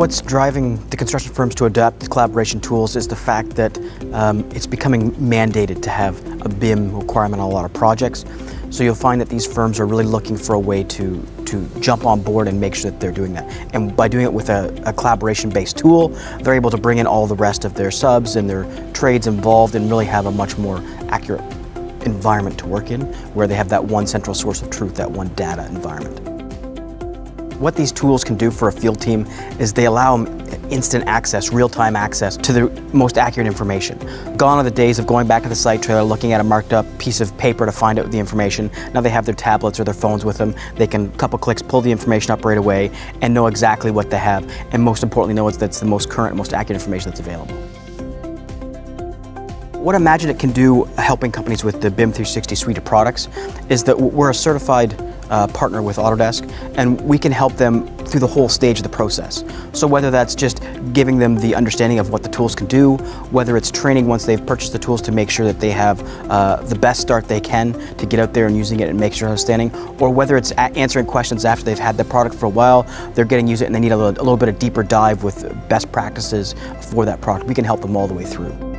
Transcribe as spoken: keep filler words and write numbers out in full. what's driving the construction firms to adopt collaboration tools is the fact that um, it's becoming mandated to have a B I M requirement on a lot of projects. So you'll find that these firms are really looking for a way to, to jump on board and make sure that they're doing that. And by doing it with a, a collaboration-based tool, they're able to bring in all the rest of their subs and their trades involved and really have a much more accurate environment to work in, where they have that one central source of truth, that one data environment. What these tools can do for a field team is they allow them instant access, real-time access to the most accurate information. Gone are the days of going back to the site trailer, looking at a marked-up piece of paper to find out the information. Now they have their tablets or their phones with them. They can, couple clicks, pull the information up right away and know exactly what they have, and most importantly, know that's the most current, most accurate information that's available. What IMAGINiT can do helping companies with the BIM three sixty suite of products is that we're a certified Uh, partner with Autodesk, and we can help them through the whole stage of the process. So whether that's just giving them the understanding of what the tools can do, whether it's training once they've purchased the tools to make sure that they have uh, the best start they can to get out there and using it and make sure they're understanding, or whether it's answering questions after they've had the product for a while, they're getting used to it and they need a little, a little bit of deeper dive with best practices for that product. We can help them all the way through.